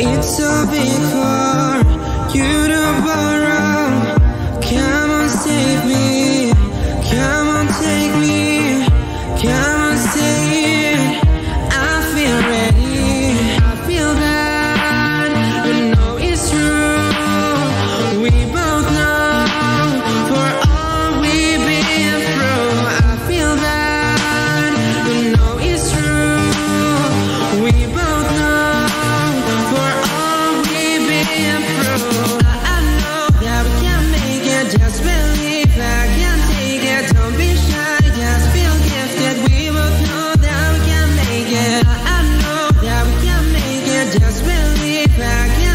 It's so big for you to borrow. Come on, save me. Come on, take me. Come on, stay it. I feel ready. I feel bad, but no, it's true. We both know for all we've been through. I feel bad, but no, it's true. We both know for all we've been through. I know that we can make it. Just believe I can take it. Don't be shy. Just believe I can.